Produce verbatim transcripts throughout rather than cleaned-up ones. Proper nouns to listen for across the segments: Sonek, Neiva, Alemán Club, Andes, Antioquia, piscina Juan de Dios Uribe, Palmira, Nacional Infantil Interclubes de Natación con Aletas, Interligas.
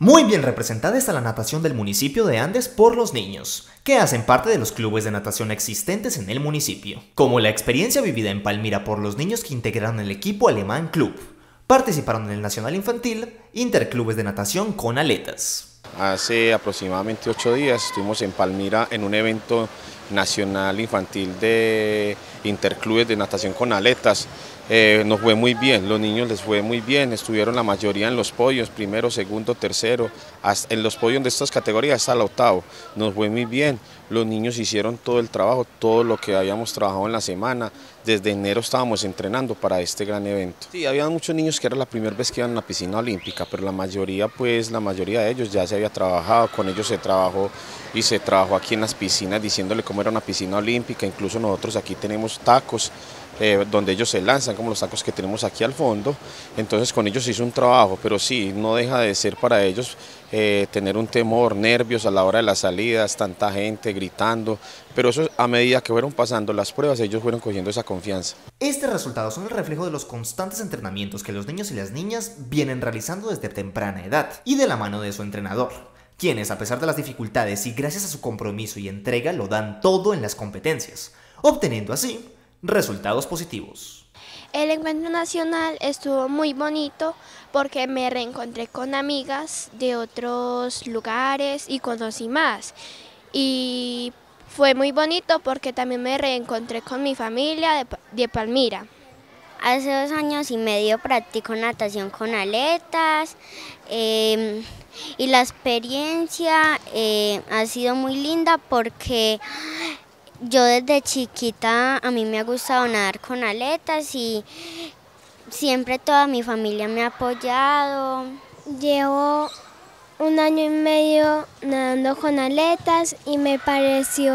Muy bien representada está la natación del municipio de Andes por los niños, que hacen parte de los clubes de natación existentes en el municipio, como la experiencia vivida en Palmira por los niños que integraron el equipo Alemán Club. Participaron en el Nacional Infantil Interclubes de Natación con Aletas. Hace aproximadamente ocho días estuvimos en Palmira en un evento nacional infantil de Interclubes de Natación con Aletas. Eh, nos fue muy bien, los niños les fue muy bien, estuvieron la mayoría en los podios, primero, segundo, tercero, hasta en los podios de estas categorías hasta el octavo, nos fue muy bien, los niños hicieron todo el trabajo, todo lo que habíamos trabajado en la semana, desde enero estábamos entrenando para este gran evento. Sí, había muchos niños que era la primera vez que iban a la piscina olímpica, pero la mayoría, pues la mayoría de ellos ya se había trabajado, con ellos se trabajó y se trabajó aquí en las piscinas, diciéndole cómo era una piscina olímpica, incluso nosotros aquí tenemos tacos, Eh, donde ellos se lanzan, como los tacos que tenemos aquí al fondo, entonces con ellos hizo un trabajo, pero sí, no deja de ser para ellos eh, tener un temor, nervios a la hora de las salidas, tanta gente gritando, pero eso a medida que fueron pasando las pruebas, ellos fueron cogiendo esa confianza. Estos resultados son el reflejo de los constantes entrenamientos que los niños y las niñas vienen realizando desde temprana edad, y de la mano de su entrenador, quienes a pesar de las dificultades y gracias a su compromiso y entrega lo dan todo en las competencias, obteniendo así resultados positivos. El encuentro nacional estuvo muy bonito porque me reencontré con amigas de otros lugares y conocí más. Y fue muy bonito porque también me reencontré con mi familia de, de Palmira. Hace dos años y medio practico natación con aletas eh, y la experiencia eh, ha sido muy linda porque yo desde chiquita a mí me ha gustado nadar con aletas y siempre toda mi familia me ha apoyado. Llevo un año y medio nadando con aletas y me pareció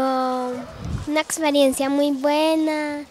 una experiencia muy buena,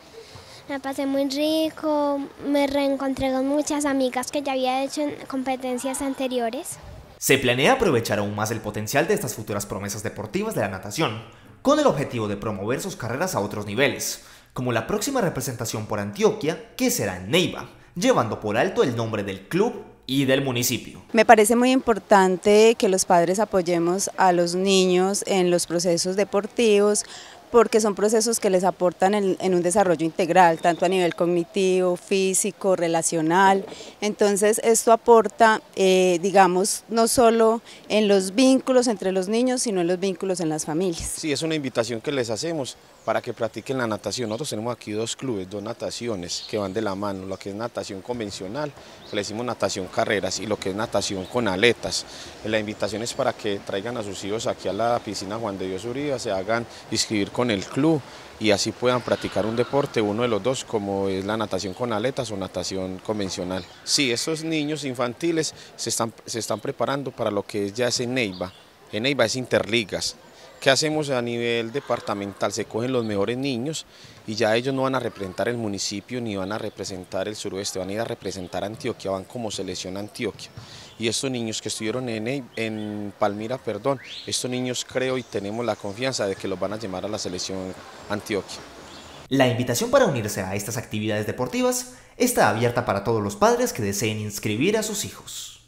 la pasé muy rico, me reencontré con muchas amigas que ya había hecho en competencias anteriores. Se planea aprovechar aún más el potencial de estas futuras promesas deportivas de la natación, con el objetivo de promover sus carreras a otros niveles, como la próxima representación por Antioquia, que será en Neiva, llevando por alto el nombre del club y del municipio. Me parece muy importante que los padres apoyemos a los niños en los procesos deportivos, porque son procesos que les aportan en, en un desarrollo integral, tanto a nivel cognitivo, físico, relacional. Entonces esto aporta, eh, digamos, no solo en los vínculos entre los niños, sino en los vínculos en las familias. Sí, es una invitación que les hacemos para que practiquen la natación. Nosotros tenemos aquí dos clubes, dos nataciones que van de la mano, lo que es natación convencional, que le decimos natación carreras, y lo que es natación con aletas. La invitación es para que traigan a sus hijos aquí a la piscina Juan de Dios Uribe, se hagan inscribir con el club y así puedan practicar un deporte, uno de los dos, como es la natación con aletas o natación convencional. Sí, estos niños infantiles se están, se están preparando para lo que ya es en Neiva. En Neiva es Interligas. ¿Qué hacemos a nivel departamental? Se cogen los mejores niños y ya ellos no van a representar el municipio ni van a representar el suroeste, van a ir a representar Antioquia, van como selección a Antioquia. Y estos niños que estuvieron en, en Palmira, perdón, estos niños creo y tenemos la confianza de que los van a llamar a la selección Antioquia. La invitación para unirse a estas actividades deportivas está abierta para todos los padres que deseen inscribir a sus hijos.